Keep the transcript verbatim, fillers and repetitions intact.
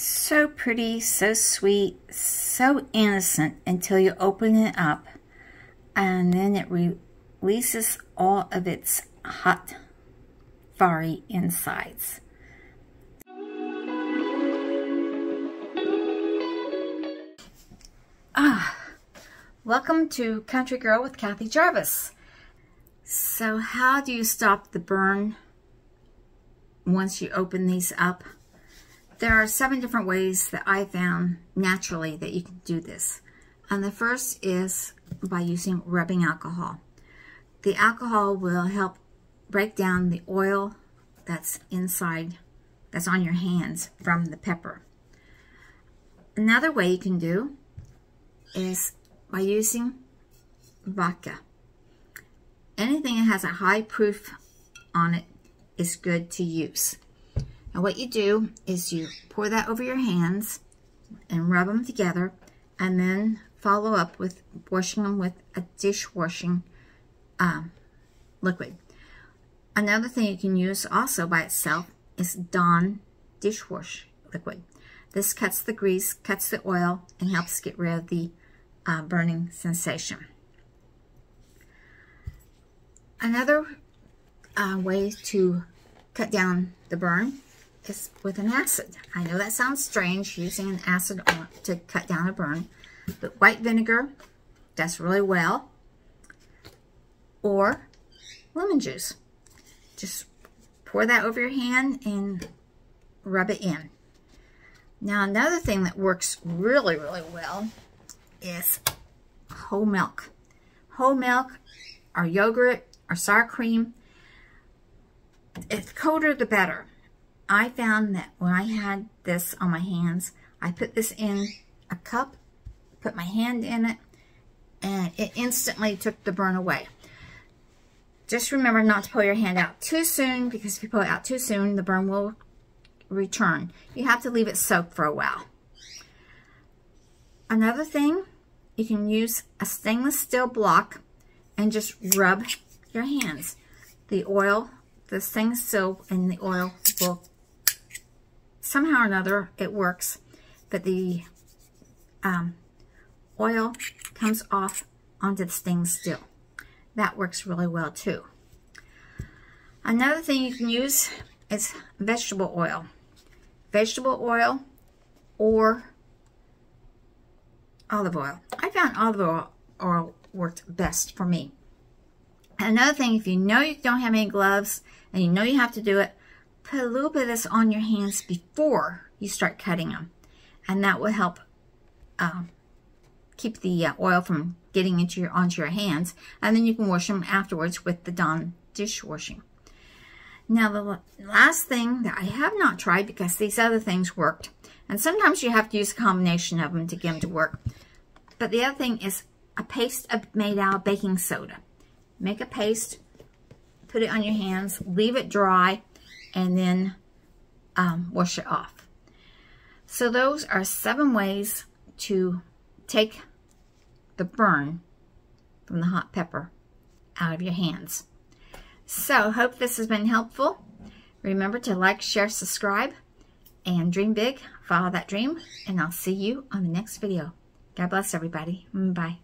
So pretty, so sweet, so innocent until you open it up, and then it re releases all of its hot, fiery insides. Ah, welcome to Country Girl with Kathy Jarvis. So how do you stop the burn once you open these up? There are seven different ways that I found naturally that you can do this. And the first is by using rubbing alcohol. The alcohol will help break down the oil that's inside, that's on your hands from the pepper. Another way you can do is by using vodka. Anything that has a high proof on it is good to use. Now what you do is you pour that over your hands and rub them together, and then follow up with washing them with a dishwashing um, liquid. Another thing you can use also by itself is Dawn dishwash liquid. This cuts the grease, cuts the oil, and helps get rid of the uh, burning sensation. Another uh, way to cut down the burn is with an acid. I know that sounds strange, using an acid to cut down a burn, but white vinegar does really well, or lemon juice. Just pour that over your hand and rub it in. Now another thing that works really, really well is whole milk. Whole milk or yogurt or sour cream. It's colder the better. I found that when I had this on my hands, I put this in a cup, put my hand in it, and it instantly took the burn away. Just remember not to pull your hand out too soon, because if you pull it out too soon, the burn will return. You have to leave it soaked for a while. Another thing, you can use a stainless steel block and just rub your hands. The oil, the stainless steel and the oil will, somehow or another, it works, but the um, oil comes off onto the stainless steel. That works really well too. Another thing you can use is vegetable oil. Vegetable oil or olive oil. I found olive oil, oil worked best for me. Another thing, if you know you don't have any gloves and you know you have to do it, put a little bit of this on your hands before you start cutting them. And that will help uh, keep the uh, oil from getting into your, onto your hands. And then you can wash them afterwards with the Dawn dishwashing. Now the last thing that I have not tried, because these other things worked, and sometimes you have to use a combination of them to get them to work. But the other thing is a paste of, made out of baking soda. Make a paste, put it on your hands, leave it dry, and then um, wash it off. So those are seven ways to take the burn from the hot pepper out of your hands. So hope this has been helpful. Remember to like, share, subscribe, and dream big, follow that dream, and I'll see you on the next video. God bless everybody. Bye.